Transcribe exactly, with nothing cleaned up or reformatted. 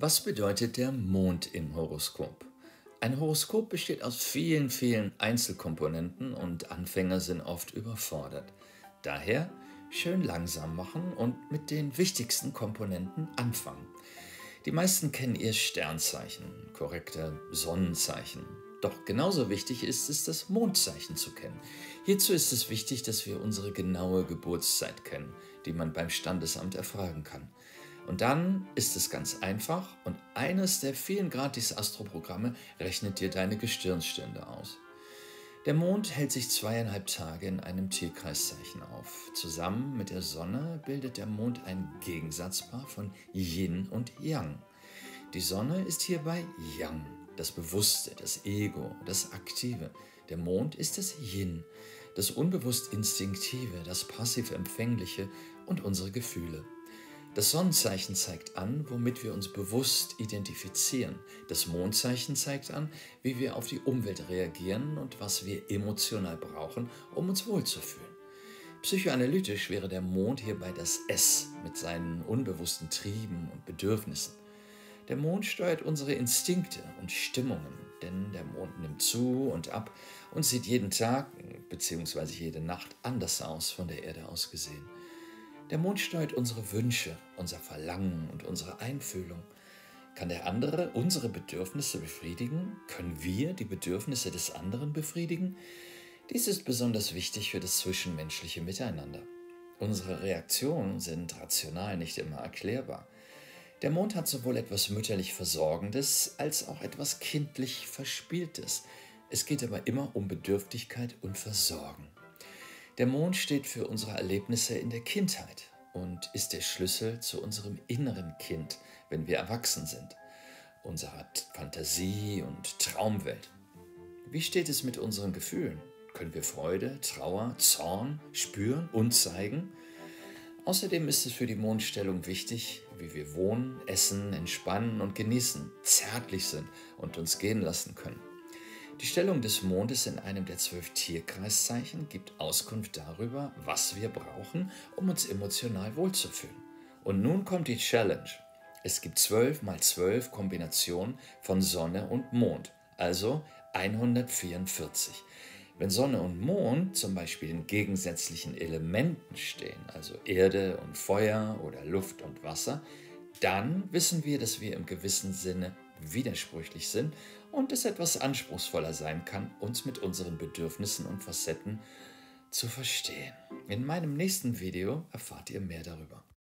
Was bedeutet der Mond im Horoskop? Ein Horoskop besteht aus vielen, vielen Einzelkomponenten und Anfänger sind oft überfordert. Daher schön langsam machen und mit den wichtigsten Komponenten anfangen. Die meisten kennen ihr Sternzeichen, korrekte Sonnenzeichen. Doch genauso wichtig ist es, das Mondzeichen zu kennen. Hierzu ist es wichtig, dass wir unsere genaue Geburtszeit kennen, die man beim Standesamt erfragen kann. Und dann ist es ganz einfach und eines der vielen Gratis-Astroprogramme rechnet dir deine Gestirnstünde aus. Der Mond hält sich zweieinhalb Tage in einem Tierkreiszeichen auf. Zusammen mit der Sonne bildet der Mond ein Gegensatzpaar von Yin und Yang. Die Sonne ist hierbei Yang, das Bewusste, das Ego, das Aktive. Der Mond ist das Yin, das unbewusst Instinktive, das passiv Empfängliche und unsere Gefühle. Das Sonnenzeichen zeigt an, womit wir uns bewusst identifizieren. Das Mondzeichen zeigt an, wie wir auf die Umwelt reagieren und was wir emotional brauchen, um uns wohlzufühlen. Psychoanalytisch wäre der Mond hierbei das S mit seinen unbewussten Trieben und Bedürfnissen. Der Mond steuert unsere Instinkte und Stimmungen, denn der Mond nimmt zu und ab und sieht jeden Tag bzw. jede Nacht anders aus, von der Erde aus gesehen. Der Mond steuert unsere Wünsche, unser Verlangen und unsere Einfühlung. Kann der andere unsere Bedürfnisse befriedigen? Können wir die Bedürfnisse des anderen befriedigen? Dies ist besonders wichtig für das zwischenmenschliche Miteinander. Unsere Reaktionen sind rational nicht immer erklärbar. Der Mond hat sowohl etwas mütterlich Versorgendes als auch etwas kindlich Verspieltes. Es geht aber immer um Bedürftigkeit und Versorgen. Der Mond steht für unsere Erlebnisse in der Kindheit und ist der Schlüssel zu unserem inneren Kind, wenn wir erwachsen sind, unserer Fantasie und Traumwelt. Wie steht es mit unseren Gefühlen? Können wir Freude, Trauer, Zorn spüren und zeigen? Außerdem ist es für die Mondstellung wichtig, wie wir wohnen, essen, entspannen und genießen, zärtlich sind und uns gehen lassen können. Die Stellung des Mondes in einem der zwölf Tierkreiszeichen gibt Auskunft darüber, was wir brauchen, um uns emotional wohlzufühlen. Und nun kommt die Challenge. Es gibt zwölf mal zwölf Kombinationen von Sonne und Mond, also hundertvierundvierzig. Wenn Sonne und Mond zum Beispiel in gegensätzlichen Elementen stehen, also Erde und Feuer oder Luft und Wasser, dann wissen wir, dass wir im gewissen Sinne widersprüchlich sind und es etwas anspruchsvoller sein kann, uns mit unseren Bedürfnissen und Facetten zu verstehen. In meinem nächsten Video erfahrt ihr mehr darüber.